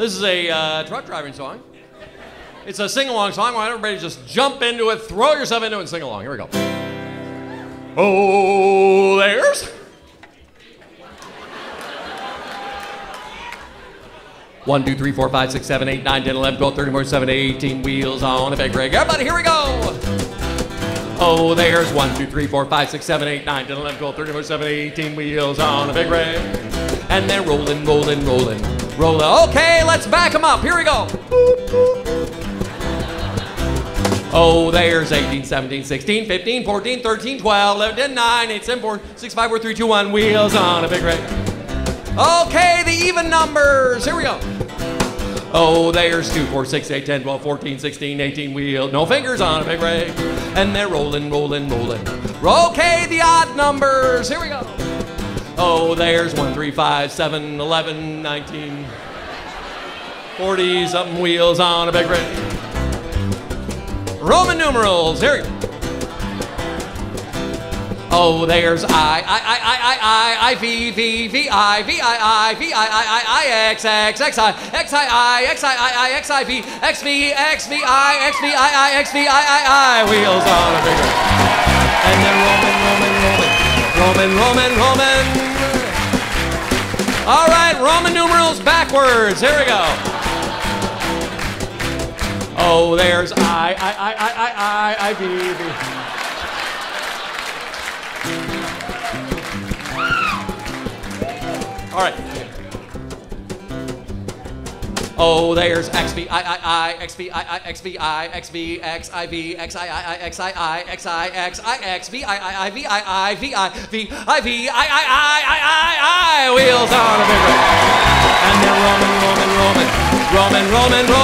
This is a truck driving song. It's a sing-along song. Why don't everybody just jump into it, throw yourself into it, and sing along. Here we go. Oh, there's one, two, three, four, five, six, seven, eight, nine, 10, 11, 12, 13, 14, 17, 18 wheels on a big rig. Everybody, here we go. Oh, there's one, two, three, four, five, six, seven, eight, nine, 10, 11, 12, 13, 14, 17, 18 wheels on a big rig. And they're rolling, rolling, rolling, rolling. Okay, let's back them up. Here we go. Oh, there's 18, 17, 16, 15, 14, 13, 12, 11, 10, 9, 8, 7, 4, 6, 5, 4, 3, 2, 1. Wheels on a big rig. Okay, the even numbers. Here we go. Oh, there's 2, 4, 6, 8, 10, 12, 14, 16, 18 wheels. No fingers on a big rig. And they're rolling, rolling, rolling. Okay, the odd numbers. Here we go. Oh, there's 1, 3, 5, 7, 11, 19, 40 something wheels on a big rig. Roman numerals, here we go. Oh, there's I, V, V, V, I, V, I, V, I, X, X, X, I, X, I, X, I, X, I, V, X, V, X, V, I, X, V, I, X, V, I, wheels on a bigger. And then Roman. All right, Roman numerals backwards, here we go. Oh, there's I, V, V. All right. Oh, there's X, V, I, X, V, I, X, V, I, X, V, X, I, V, X, I, X, I, X, I, X, I, X, V, I, V, I, V, I, V, I, V, I, wheels on a big road. And they're Roman.